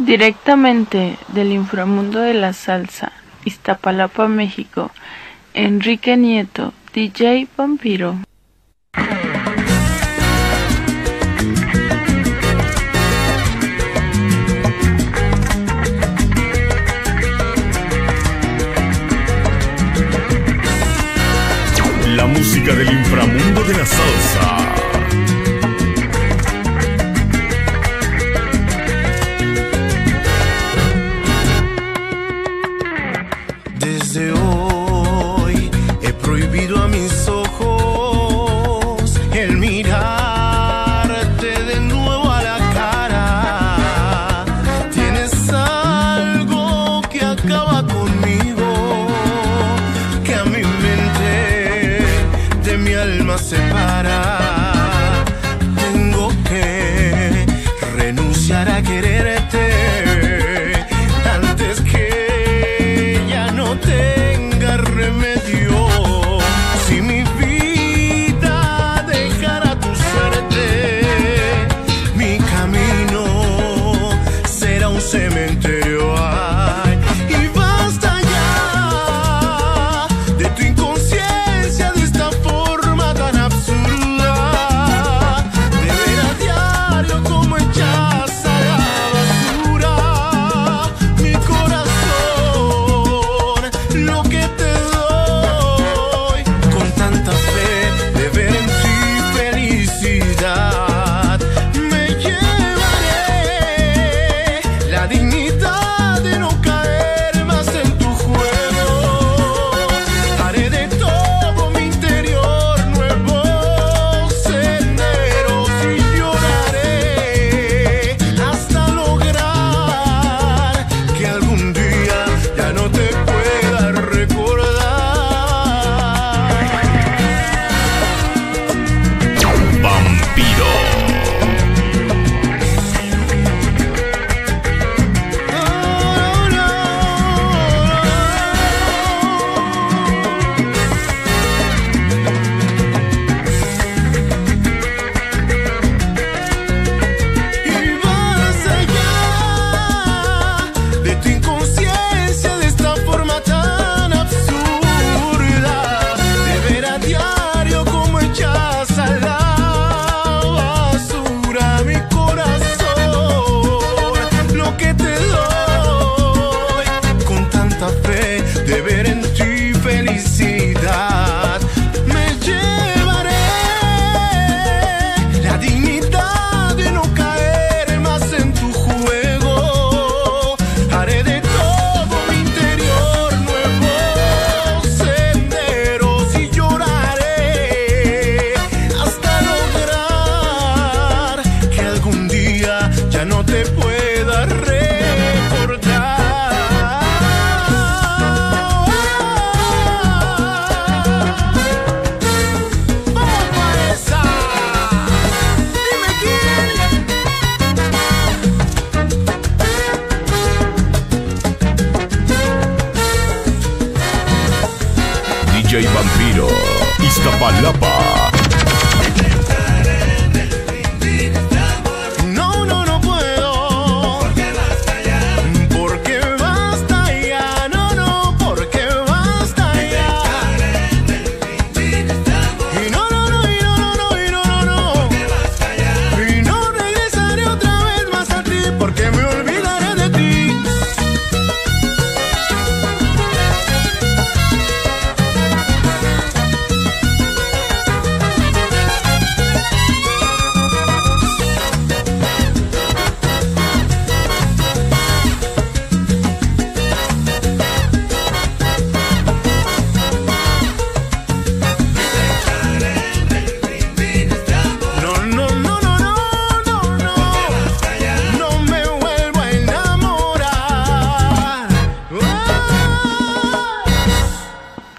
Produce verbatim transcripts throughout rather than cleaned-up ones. Directamente del inframundo de la salsa, Iztapalapa, México, Enrique Nieto, D J Vampiro. La música del inframundo de la salsa. Desde hoy he prohibido a mis ojos el mirarte de nuevo a la cara. Tienes algo que acaba conmigo, que a mi mente de mi alma separa. Tengo que renunciar a quererte antes que tenga remedio. Si mi vida dejara tu suerte, mi camino será un cementerio. Ay, y basta ya de tu inconsciencia, de esta forma tan absurda de ver a diario como echas a la basura mi corazón. Lo que te doy con tanta fe de ver en ti felicidad, me llevaré la dignidad de no caer más en tu juego. Haré de todo mi interior nuevos senderos y lloraré hasta lograr que algún día ya no te pueda de ver en ti felicidad. Me llevaré la dignidad de no caer más en tu juego. Haré de todo mi interior nuevos senderos y lloraré hasta lograr que algún día ya no te pueda recordar. D J Vampiro, Iztapalapa. No, no, no puedo. Porque basta ya. Porque basta ya. No, no, porque basta ya. Y no, no, no, y no, no, no, y no, no, no. Y no regresaré otra vez más a ti, porque me olvidaré de ti.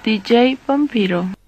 D J Vampiro.